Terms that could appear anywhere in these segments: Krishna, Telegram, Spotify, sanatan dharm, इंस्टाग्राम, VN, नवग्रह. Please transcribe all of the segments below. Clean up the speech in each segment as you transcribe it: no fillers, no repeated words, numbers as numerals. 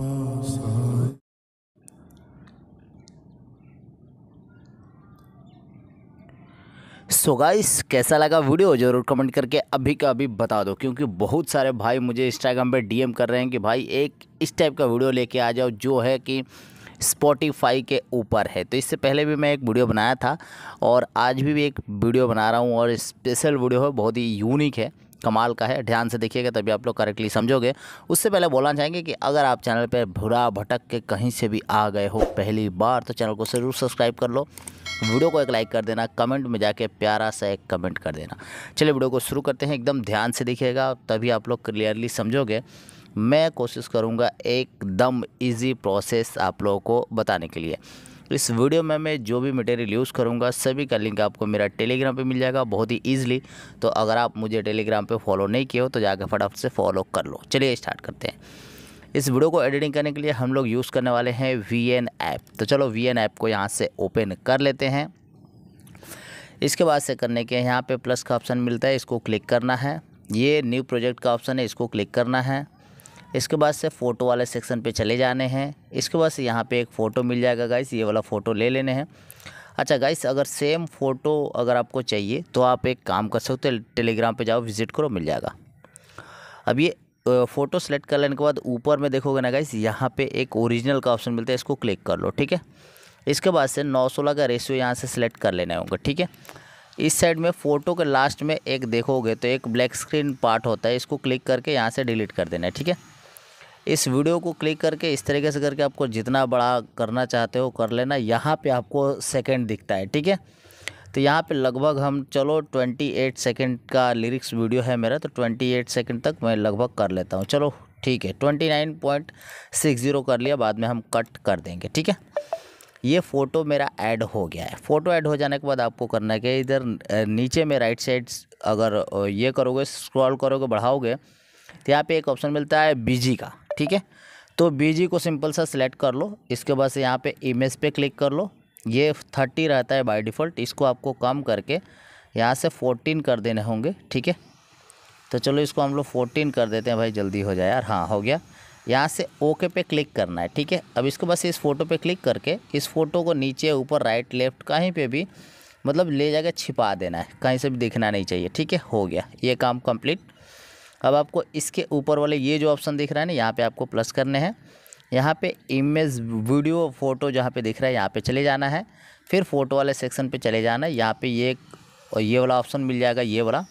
पास आए। So guys, कैसा लगा वीडियो ज़रूर कमेंट करके अभी का अभी बता दो, क्योंकि बहुत सारे भाई मुझे इंस्टाग्राम पे डीएम कर रहे हैं कि भाई एक इस टाइप का वीडियो लेके आ जाओ जो है कि स्पॉटिफाई के ऊपर है। तो इससे पहले भी मैं एक वीडियो बनाया था और आज भी एक वीडियो बना रहा हूँ, और स्पेशल वीडियो है, बहुत ही यूनिक है, कमाल का है। ध्यान से देखिएगा तभी आप लोग करेक्टली समझोगे। उससे पहले बोलना चाहेंगे कि अगर आप चैनल पर भूरा भटक के कहीं से भी आ गए हो पहली बार तो चैनल को ज़रूर सब्सक्राइब कर लो, वीडियो को एक लाइक कर देना, कमेंट में जाके प्यारा सा एक कमेंट कर देना। चलिए वीडियो को शुरू करते हैं, एकदम ध्यान से देखिएगा तभी आप लोग क्लियरली समझोगे। मैं कोशिश करूँगा एकदम ईजी प्रोसेस आप लोगों को बताने के लिए। इस वीडियो में मैं जो भी मटेरियल यूज़ करूंगा सभी का लिंक आपको मेरा टेलीग्राम पे मिल जाएगा बहुत ही ईजिली। तो अगर आप मुझे टेलीग्राम पे फॉलो नहीं किए हो तो जाकर फटाफट से फॉलो कर लो। चलिए स्टार्ट करते हैं। इस वीडियो को एडिटिंग करने के लिए हम लोग यूज़ करने वाले हैं VN ऐप। तो चलो VN ऐप को यहाँ से ओपन कर लेते हैं। इसके बाद से करने के यहाँ पर प्लस का ऑप्शन मिलता है, इसको क्लिक करना है। ये न्यू प्रोजेक्ट का ऑप्शन है, इसको क्लिक करना है। इसके बाद से फ़ोटो वाले सेक्शन पे चले जाने हैं। इसके बाद से यहाँ पे एक फ़ोटो मिल जाएगा गाइस, ये वाला फ़ोटो ले लेने हैं। अच्छा गाइस, अगर सेम फ़ोटो अगर आपको चाहिए तो आप एक काम कर सकते हो, टेलीग्राम पे जाओ, विजिट करो, मिल जाएगा। अब ये फ़ोटो सेलेक्ट कर लेने के बाद ऊपर में देखोगे ना गाइस, यहाँ पर एक ओरिजिनल का ऑप्शन मिलता है, इसको क्लिक कर लो, ठीक है। इसके बाद से 9:16 का रेशियो यहाँ से सिलेक्ट कर लेना होगा, ठीक है। इस साइड में फ़ोटो के लास्ट में एक देखोगे तो एक ब्लैक स्क्रीन पार्ट होता है, इसको क्लिक करके यहाँ से डिलीट कर देना है, ठीक है। इस वीडियो को क्लिक करके इस तरीके से करके आपको जितना बड़ा करना चाहते हो कर लेना। यहाँ पे आपको सेकंड दिखता है, ठीक है। तो यहाँ पे लगभग हम चलो 28 सेकंड का लिरिक्स वीडियो है मेरा, तो 28 सेकंड तक मैं लगभग कर लेता हूँ, चलो ठीक है। 29.60 कर लिया, बाद में हम कट कर देंगे, ठीक है। ये फ़ोटो मेरा ऐड हो गया है। फ़ोटो ऐड हो जाने के बाद आपको करना है कि इधर नीचे में राइट साइड अगर ये करोगे, स्क्रॉल करोगे, बढ़ाओगे तो यहाँ पर एक ऑप्शन मिलता है बीजी का, ठीक है। तो बीजी को सिंपल सा सिलेक्ट कर लो। इसके बाद से यहाँ पे इमेज पे क्लिक कर लो। ये 30 रहता है बाय डिफ़ॉल्ट, इसको आपको कम करके यहाँ से 14 कर देने होंगे, ठीक है। तो चलो इसको हम लोग 14 कर देते हैं भाई, जल्दी हो जाए यार। हाँ, हो गया। यहाँ से ओके पे क्लिक करना है, ठीक है। अब इसको बस इस फ़ोटो पे क्लिक करके इस फ़ोटो को नीचे ऊपर राइट लेफ़्ट कहीं पर भी मतलब ले जाकर छिपा देना है, कहीं से भी दिखना नहीं चाहिए, ठीक है। हो गया ये काम कंप्लीट। अब आपको इसके ऊपर वाले ये जो ऑप्शन दिख रहा है ना, यहाँ पे आपको प्लस करने हैं। यहाँ पे इमेज वीडियो फ़ोटो जहाँ पे दिख रहा है यहाँ पे चले जाना है, फिर फ़ोटो वाले सेक्शन पे चले जाना है। यहाँ पे ये वाला ऑप्शन मिल जाएगा, ये वाला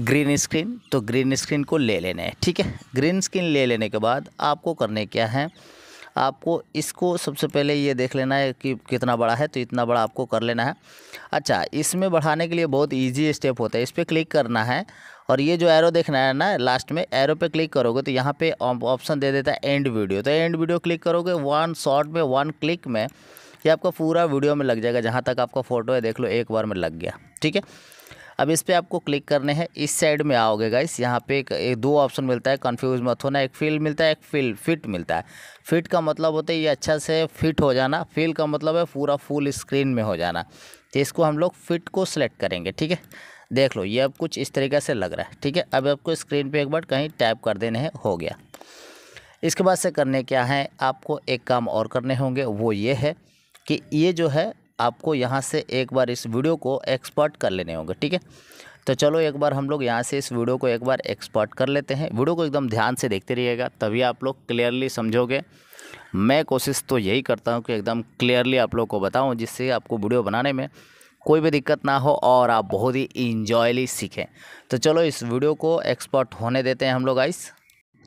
ग्रीन स्क्रीन, तो ग्रीन स्क्रीन को ले लेना है, ठीक है। ग्रीन स्क्रीन ले लेने के बाद आपको करने क्या है, आपको इसको सबसे पहले ये देख लेना है कि कितना बड़ा है, तो इतना बड़ा आपको कर लेना है। अच्छा, इसमें बढ़ाने के लिए बहुत इजी स्टेप होता है, इस पर क्लिक करना है और ये जो एरो देखना है ना लास्ट में, एरो पे क्लिक करोगे तो यहाँ पे ऑप्शन दे देता है एंड वीडियो। तो एंड वीडियो क्लिक करोगे, वन शॉट में, वन क्लिक में ये आपका पूरा वीडियो में लग जाएगा, जहाँ तक आपका फ़ोटो है देख लो, एक बार में लग गया, ठीक है। अब इस पर आपको क्लिक करने हैं। इस साइड में आओगे गाइस, यहाँ पे दो ऑप्शन मिलता है, कंफ्यूज मत होना। एक फील मिलता है, एक फील फिट मिलता है। फिट का मतलब होता है ये अच्छा से फिट हो जाना, फील का मतलब है पूरा फुल स्क्रीन में हो जाना। तो इसको हम लोग फिट को सिलेक्ट करेंगे, ठीक है। देख लो ये अब कुछ इस तरीके से लग रहा है, ठीक है। अब आपको स्क्रीन पर एक बार कहीं टैप कर देने हैं, हो गया। इसके बाद से करने क्या है, आपको एक काम और करने होंगे, वो ये है कि ये जो है आपको यहाँ से एक बार इस वीडियो को एक्सपोर्ट कर लेने होंगे, ठीक है। तो चलो एक बार हम लोग यहाँ से इस वीडियो को एक बार एक्सपोर्ट कर लेते हैं। वीडियो को एकदम ध्यान से देखते रहिएगा तभी आप लोग क्लियरली समझोगे। मैं कोशिश तो यही करता हूँ कि एकदम क्लियरली आप लोग को बताऊँ, जिससे आपको वीडियो बनाने में कोई भी दिक्कत ना हो और आप बहुत ही इंजॉयली सीखें। तो चलो इस वीडियो को एक्सपोर्ट होने देते हैं हम लोग गाइस।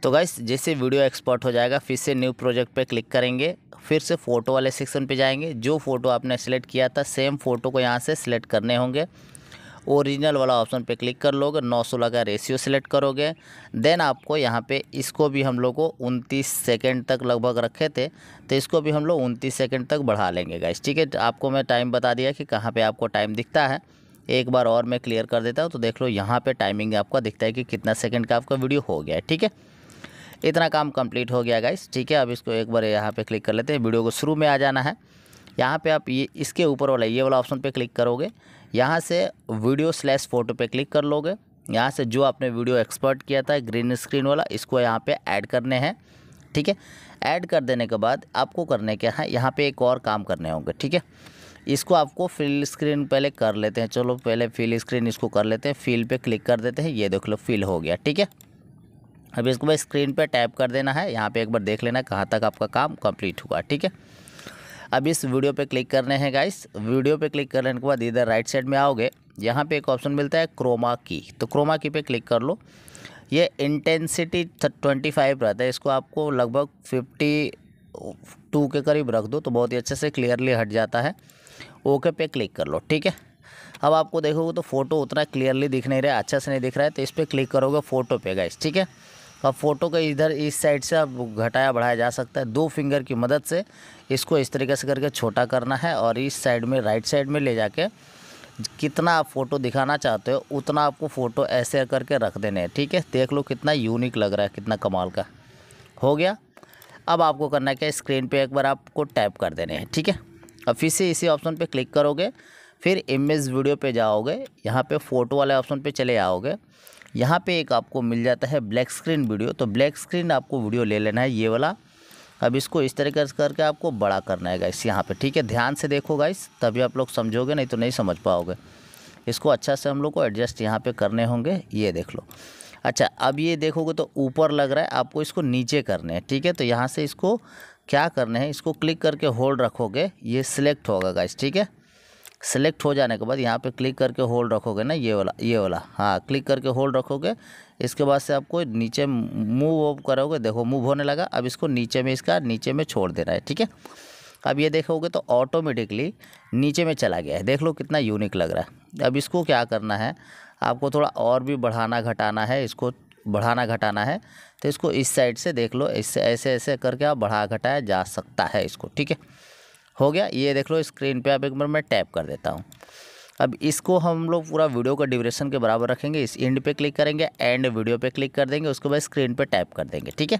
तो गाइस, जैसे वीडियो एक्सपोर्ट हो जाएगा फिर से न्यू प्रोजेक्ट पे क्लिक करेंगे, फिर से फ़ोटो वाले सेक्शन पे जाएंगे। जो फ़ोटो आपने सेलेक्ट किया था सेम फ़ोटो को यहाँ से सिलेक्ट करने होंगे। ओरिजिनल वाला ऑप्शन पे क्लिक कर लोगे, 9:16 का रेशियो सिलेक्ट करोगे। देन आपको यहाँ पे इसको भी हम लोग को 29 सेकंड तक लगभग रखे थे, तो इसको भी हम लोग 29 सेकंड तक बढ़ा लेंगे गाइस, ठीक है। आपको मैं टाइम बता दिया कि कहाँ पे आपको टाइम दिखता है। एक बार और मैं क्लियर कर देता हूँ, तो देख लो यहाँ पर टाइमिंग आपका दिखता है कि कितना सेकेंड का आपका वीडियो हो गया है, ठीक है। इतना काम कंप्लीट हो गया गाइस, ठीक है। अब इसको एक बार यहाँ पे क्लिक कर लेते हैं, वीडियो को शुरू में आ जाना है। यहाँ पे आप ये इसके ऊपर वाला ये वाला ऑप्शन पे क्लिक करोगे, यहाँ से वीडियो / फ़ोटो पे क्लिक कर लोगे। यहाँ से जो आपने वीडियो एक्सपोर्ट किया था ग्रीन स्क्रीन वाला, इसको यहाँ पे ऐड करने हैं, ठीक है। ऐड कर देने के बाद आपको करने क्या है, यहाँ पे एक और काम करने होंगे, ठीक है। इसको आपको फिल स्क्रीन पहले कर लेते हैं, चलो पहले फिल स्क्रीन इसको कर लेते हैं, फिल पे क्लिक कर देते हैं, ये देख लो फिल हो गया, ठीक है। अब इसको भाई स्क्रीन पे टैप कर देना है, यहाँ पे एक बार देख लेना कहाँ तक आपका काम कंप्लीट हुआ, ठीक है। अब इस वीडियो पे क्लिक करने हैं गाइस, वीडियो पे क्लिक करने के बाद इधर राइट साइड में आओगे, यहाँ पे एक ऑप्शन मिलता है क्रोमा की, तो क्रोमा की पे क्लिक कर लो। ये इंटेंसिटी 25 रहता है, इसको आपको लगभग 52 के करीब रख दो तो बहुत ही अच्छे से क्लियरली हट जाता है। ओके पे क्लिक कर लो, ठीक है। अब आपको देखोगे तो फ़ोटो उतना क्लियरली दिख नहीं रहा है, अच्छा से नहीं दिख रहा है, तो इस पर क्लिक करोगे फ़ोटो पे गाइस, ठीक है। अब फ़ोटो का इधर इस साइड से अब घटाया बढ़ाया जा सकता है, दो फिंगर की मदद से इसको इस तरीके से करके छोटा करना है और इस साइड में राइट साइड में ले जाके कितना आप फ़ोटो दिखाना चाहते हो उतना आपको फ़ोटो ऐसे करके रख देने हैं, ठीक है। देख लो कितना यूनिक लग रहा है, कितना कमाल का हो गया। अब आपको करना क्या, स्क्रीन पे एक बार आपको टैप कर देने हैं, ठीक है। अब फिर से इसी ऑप्शन पे क्लिक करोगे, फिर इमेज वीडियो पे जाओगे, यहाँ पे फ़ोटो वाले ऑप्शन पे चले आओगे, यहाँ पे एक आपको मिल जाता है ब्लैक स्क्रीन वीडियो, तो ब्लैक स्क्रीन आपको वीडियो ले लेना है ये वाला। अब इसको इस तरीके से करके आपको बड़ा करना है गाइस यहाँ पे, ठीक है। ध्यान से देखो गाइस तभी आप लोग समझोगे, नहीं तो नहीं समझ पाओगे। इसको अच्छा से हम लोग को एडजस्ट यहाँ पे करने होंगे, ये देख लो। अच्छा अब ये देखोगे तो ऊपर लग रहा है, आपको इसको नीचे करने हैं, ठीक है। तो यहाँ से इसको क्या करने हैं, इसको क्लिक करके होल्ड रखोगे, ये सिलेक्ट होगा गाइस, ठीक है। सेलेक्ट हो जाने के बाद यहाँ पे क्लिक करके होल्ड रखोगे ना, ये वाला हाँ, क्लिक करके होल्ड रखोगे। इसके बाद से आपको नीचे मूव करोगे, देखो मूव होने लगा। अब इसको नीचे में, इसका नीचे में छोड़ देना है, ठीक है। अब ये देखोगे तो ऑटोमेटिकली नीचे में चला गया है, देख लो कितना यूनिक लग रहा है। अब इसको क्या करना है, आपको थोड़ा और भी बढ़ाना घटाना है, इसको बढ़ाना घटाना है, तो इसको इस साइड से देख लो, इससे ऐसे ऐसे करके आप बढ़ा घटाया जा सकता है इसको, ठीक है। हो गया, ये देख लो स्क्रीन पे आप एक बार मैं टैप कर देता हूँ। अब इसको हम लोग पूरा वीडियो का ड्यूरेशन के बराबर रखेंगे, इस एंड पे क्लिक करेंगे, एंड वीडियो पे क्लिक कर देंगे, उसके बाद स्क्रीन पे टैप कर देंगे, ठीक है।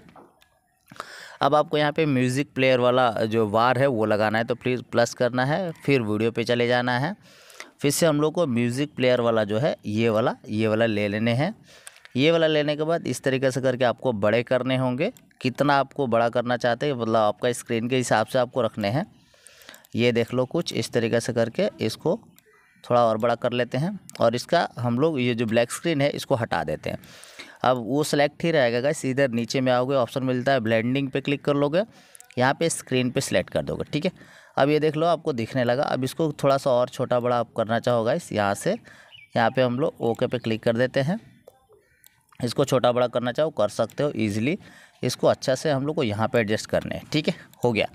अब आपको यहाँ पे म्यूज़िक प्लेयर वाला जो वार है वो लगाना है, तो प्लीज़ प्लस करना है, फिर वीडियो पर चले जाना है, फिर से हम लोग को म्यूज़िक प्लेयर वाला जो है ये वाला ले लेने हैं। ये वाला लेने के बाद इस तरीके से करके आपको बड़े करने होंगे, कितना आपको बड़ा करना चाहते हैं मतलब आपका स्क्रीन के हिसाब से आपको रखने हैं। ये देख लो कुछ इस तरीके से करके इसको थोड़ा और बड़ा कर लेते हैं और इसका हम लोग ये जो ब्लैक स्क्रीन है इसको हटा देते हैं। अब वो सिलेक्ट ही रहेगा गाइस, इधर नीचे में आओगे ऑप्शन मिलता है ब्लेंडिंग पे क्लिक कर लोगे, यहाँ पे स्क्रीन पे सिलेक्ट कर दोगे, ठीक है। अब ये देख लो आपको दिखने लगा। अब इसको थोड़ा सा और छोटा बड़ा आप करना चाहो गाइस, यहाँ से यहाँ पर हम लोग ओके पे क्लिक कर देते हैं। इसको छोटा बड़ा करना चाहो कर सकते हो ईजिली, इसको अच्छा से हम लोग को यहाँ पर एडजस्ट करने हैं, ठीक है। हो गया,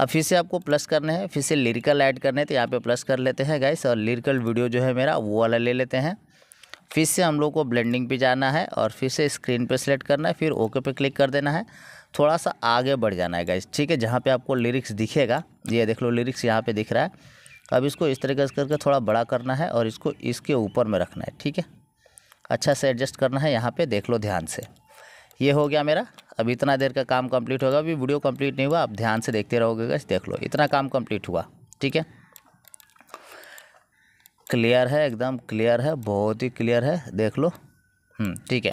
अब फिर से आपको प्लस करने हैं, फिर से लिरिकल ऐड करने हैं, तो यहाँ पे प्लस कर लेते हैं गाइस और लिरिकल वीडियो जो है मेरा वो वाला ले लेते हैं। फिर से हम लोग को ब्लेंडिंग पे जाना है और फिर से स्क्रीन पे सिलेक्ट करना है, फिर ओके पे क्लिक कर देना है, थोड़ा सा आगे बढ़ जाना है गाइस, ठीक है। जहाँ पे आपको लिरिक्स दिखेगा, ये देख लो लिरिक्स यहाँ पर दिख रहा है। अब इसको इस तरीके से करके थोड़ा बड़ा करना है और इसको इसके ऊपर में रखना है, ठीक है। अच्छा से एडजस्ट करना है, यहाँ पर देख लो ध्यान से। ये हो गया मेरा, अब इतना देर का काम कंप्लीट होगा, अभी वीडियो कंप्लीट नहीं हुआ, आप ध्यान से देखते रहोगे गाइस, देख लो इतना काम कंप्लीट हुआ, ठीक है। क्लियर है, एकदम क्लियर है, बहुत ही क्लियर है, देख लो। ठीक है,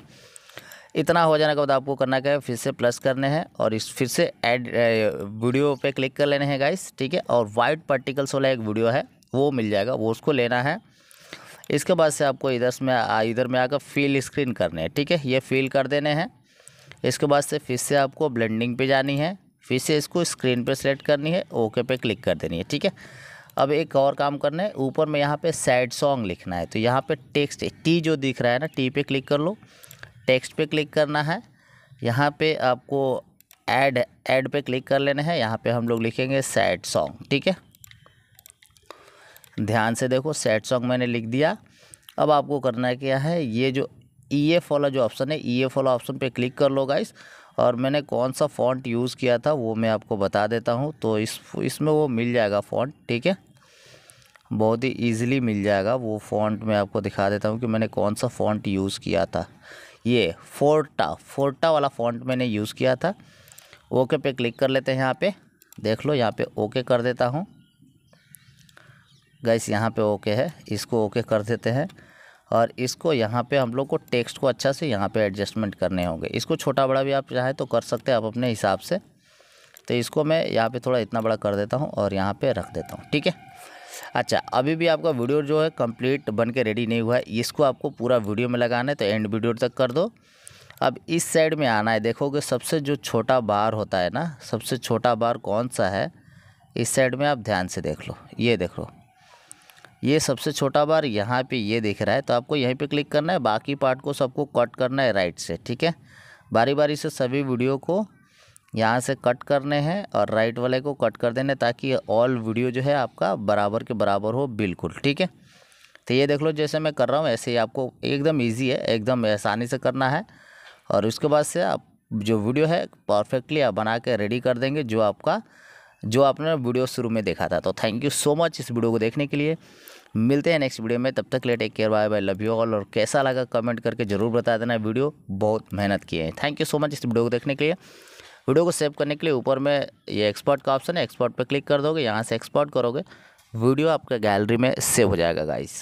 इतना हो जाने के बाद आपको करना क्या है, फिर से प्लस करने हैं और इस फिर से ऐड वीडियो पे क्लिक कर लेने हैं गाइस, ठीक है। और वाइट पार्टिकल्स वाला एक वीडियो है वो मिल जाएगा, वो उसको लेना है। इसके बाद से आपको इधर में आकर फील स्क्रीन करने हैं, ठीक है, ये फील कर देने हैं। इसके बाद से फिर से आपको ब्लेंडिंग पे जानी है, फिर से इसको स्क्रीन पे सेलेक्ट करनी है, ओके पे क्लिक कर देनी है, ठीक है। अब एक और काम करना है, ऊपर में यहाँ पे सैड सॉन्ग लिखना है, तो यहाँ पे टेक्स्ट टी जो दिख रहा है ना, टी पे क्लिक कर लो, टेक्स्ट पे क्लिक करना है, यहाँ पे आपको ऐड पे क्लिक कर लेना है, यहाँ पे हम लोग लिखेंगे सैड सॉन्ग, ठीक है। ध्यान से देखो सैड सॉन्ग मैंने लिख दिया। अब आपको करना क्या है, ये जो EF वाला जो ऑप्शन है, EF वाला ऑप्शन पे क्लिक कर लो गाइस। और मैंने कौन सा फ़ॉन्ट यूज़ किया था वो मैं आपको बता देता हूँ, तो इसमें वो मिल जाएगा फ़ॉन्ट, ठीक है, बहुत ही ईजिली मिल जाएगा। वो फ़ॉन्ट मैं आपको दिखा देता हूँ कि मैंने कौन सा फ़ॉन्ट यूज़ किया था। ये फोर्टा वाला फ़ॉन्ट मैंने यूज़ किया था। ओके पे क्लिक कर लेते हैं, यहाँ पे देख लो, यहाँ पे ओके कर देता हूँ गाइस, यहाँ पे ओके है, इसको ओके कर देते हैं और इसको यहाँ पे हम लोग को टेक्स्ट को अच्छा से यहाँ पे एडजस्टमेंट करने होंगे। इसको छोटा बड़ा भी आप चाहे तो कर सकते हैं आप अपने हिसाब से। तो इसको मैं यहाँ पे थोड़ा इतना बड़ा कर देता हूँ और यहाँ पे रख देता हूँ, ठीक है। अच्छा, अभी भी आपका वीडियो जो है कंप्लीट बन के रेडी नहीं हुआ है, इसको आपको पूरा वीडियो में लगाना है, तो एंड वीडियो तक कर दो। अब इस साइड में आना है, देखोगे सबसे जो छोटा बार होता है ना, सबसे छोटा बार कौन सा है, इस साइड में आप ध्यान से देख लो, ये देख लो, ये सबसे छोटा बार यहाँ पे ये दिख रहा है, तो आपको यहीं पे क्लिक करना है। बाकी पार्ट को सबको कट करना है राइट से, ठीक है। बारी बारी से सभी वीडियो को यहाँ से कट करने हैं और राइट वाले को कट कर देने, ताकि ऑल वीडियो जो है आपका बराबर के बराबर हो, बिल्कुल, ठीक है। तो ये देख लो जैसे मैं कर रहा हूँ ऐसे ही, आपको एकदम ईजी है, एकदम आसानी से करना है। और उसके बाद से आप जो वीडियो है परफेक्टली आप बना के रेडी कर देंगे, जो आपका जो आपने वीडियो शुरू में देखा था। तो थैंक यू सो मच इस वीडियो को देखने के लिए। मिलते हैं नेक्स्ट वीडियो में, तब तक ले take care, bye bye, love you all. और कैसा लगा कमेंट करके ज़रूर बता देना, वीडियो बहुत मेहनत किए हैं। थैंक यू सो मच इस वीडियो को देखने के लिए। वीडियो को सेव करने के लिए ऊपर में ये एक्सपोर्ट का ऑप्शन है, एक्सपोर्ट पर क्लिक कर दोगे, यहाँ से एक्सपोर्ट करोगे, वीडियो आपका गैलरी में सेव हो जाएगा गाइस।